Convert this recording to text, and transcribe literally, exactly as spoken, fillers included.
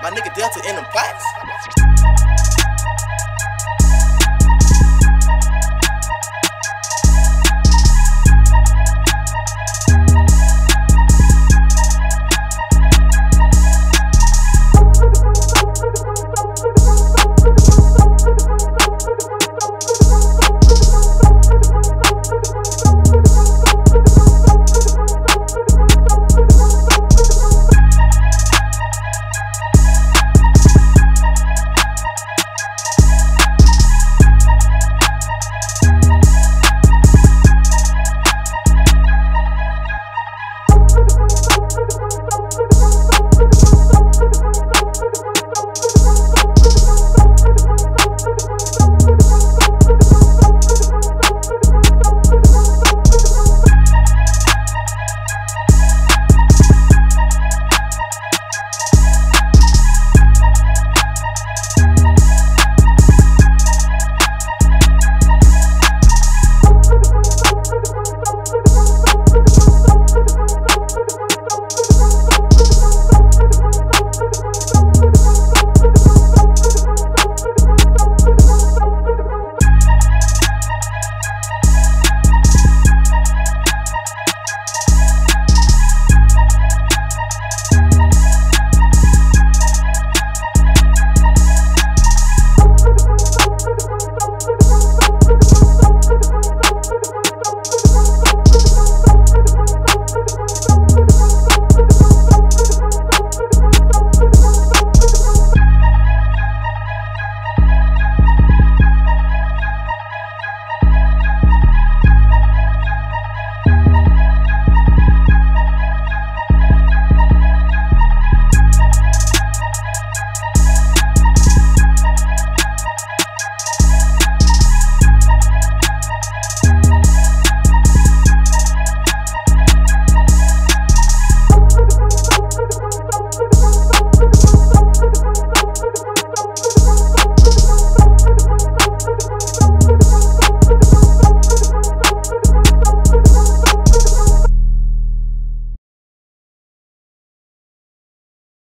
My nigga Delta in them plaques.